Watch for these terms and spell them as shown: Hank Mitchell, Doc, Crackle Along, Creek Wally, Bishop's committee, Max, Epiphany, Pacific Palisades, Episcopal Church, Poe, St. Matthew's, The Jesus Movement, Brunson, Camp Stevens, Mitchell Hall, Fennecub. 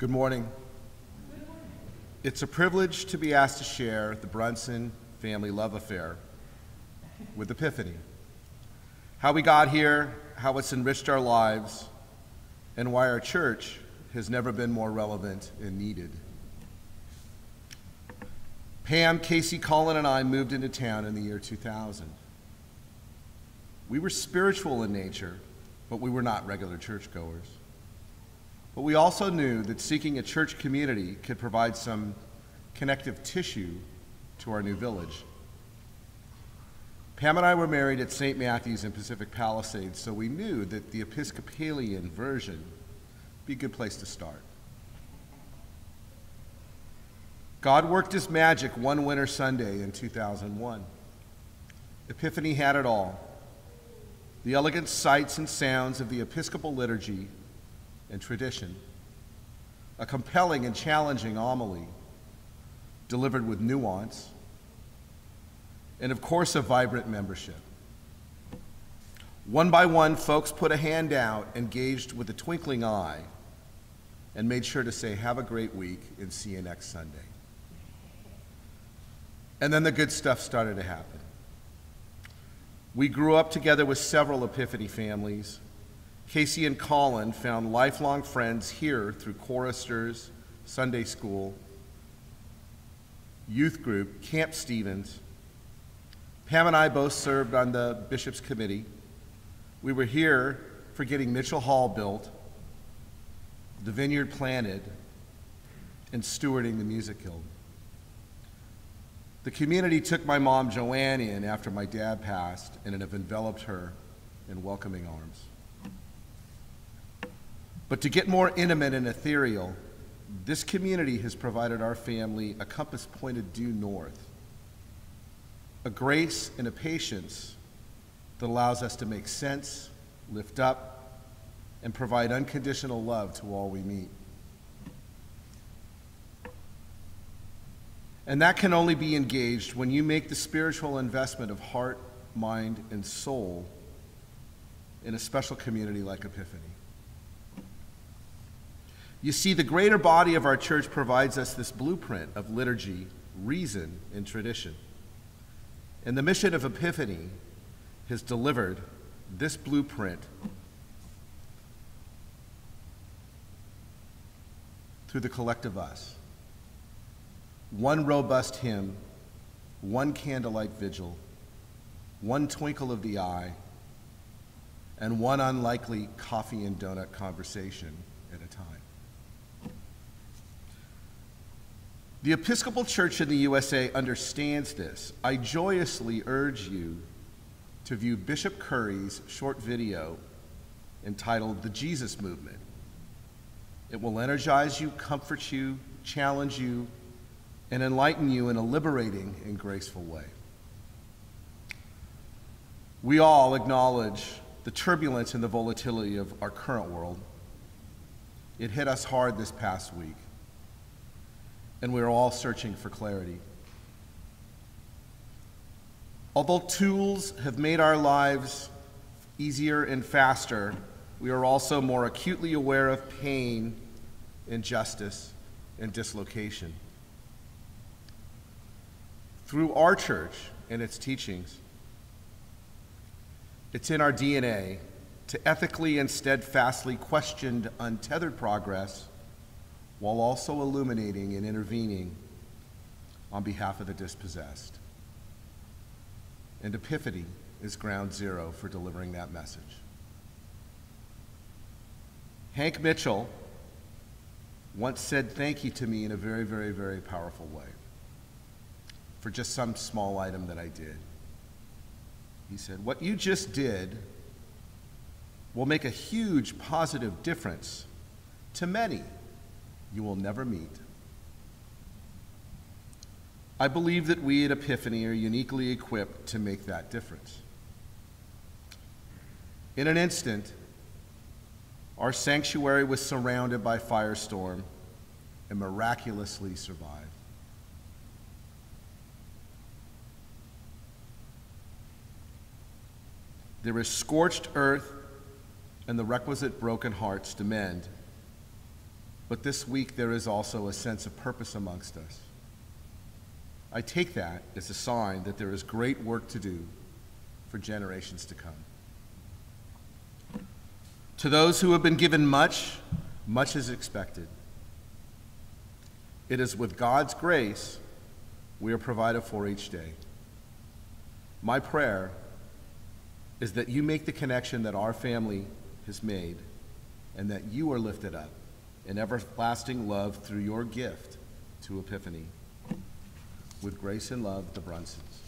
Good morning. Good morning. It's a privilege to be asked to share the Brunson family love affair with Epiphany. How we got here, how it's enriched our lives, and why our church has never been more relevant and needed. Pam, Casey, Colin, and I moved into town in the year 2000. We were spiritual in nature, but we were not regular churchgoers. But we also knew that seeking a church community could provide some connective tissue to our new village. Pam and I were married at St. Matthew's in Pacific Palisades, so we knew that the Episcopalian version would be a good place to start. God worked his magic one winter Sunday in 2001. Epiphany had it all. The elegant sights and sounds of the Episcopal liturgy and tradition, a compelling and challenging homily, delivered with nuance, and of course a vibrant membership. One by one, folks put a hand out, engaged with a twinkling eye, and made sure to say, "Have a great week and see you next Sunday." And then the good stuff started to happen. We grew up together with several Epiphany families. Casey and Colin found lifelong friends here through choristers, Sunday school, youth group, Camp Stevens. Pam and I both served on the Bishop's committee. We were here for getting Mitchell Hall built, the vineyard planted, and stewarding the music guild. The community took my mom, Joanne, in after my dad passed, and it have enveloped her in welcoming arms. But to get more intimate and ethereal, this community has provided our family a compass pointed due north, a grace and a patience that allows us to make sense, lift up, and provide unconditional love to all we meet. And that can only be engaged when you make the spiritual investment of heart, mind, and soul in a special community like Epiphany. You see, the greater body of our church provides us this blueprint of liturgy, reason, and tradition. And the mission of Epiphany has delivered this blueprint through the collective us. One robust hymn, one candlelight vigil, one twinkle of the eye, and one unlikely coffee and donut conversation at a time. The Episcopal Church in the USA understands this. I joyously urge you to view Bishop Curry's short video entitled "The Jesus Movement." It will energize you, comfort you, challenge you, and enlighten you in a liberating and graceful way. We all acknowledge the turbulence and the volatility of our current world. It hit us hard this past week, and we're all searching for clarity. Although tools have made our lives easier and faster, we are also more acutely aware of pain, injustice, and dislocation. Through our church and its teachings, it's in our DNA to ethically and steadfastly question untethered progress while also illuminating and intervening on behalf of the dispossessed. And Epiphany is ground zero for delivering that message. Hank Mitchell once said thank you to me in a very, very, very powerful way, for just some small item that I did. He said, "What you just did will make a huge positive difference to many you will never meet." I believe that we at Epiphany are uniquely equipped to make that difference. In an instant, our sanctuary was surrounded by firestorm and miraculously survived. There is scorched earth, and the requisite broken hearts demand but this week there is also a sense of purpose amongst us. I take that as a sign that there is great work to do for generations to come. To those who have been given much, much is expected. It is with God's grace we are provided for each day. My prayer is that you make the connection that our family has made and that you are lifted up in everlasting love through your gift to Epiphany. With grace and love, the Brunsons.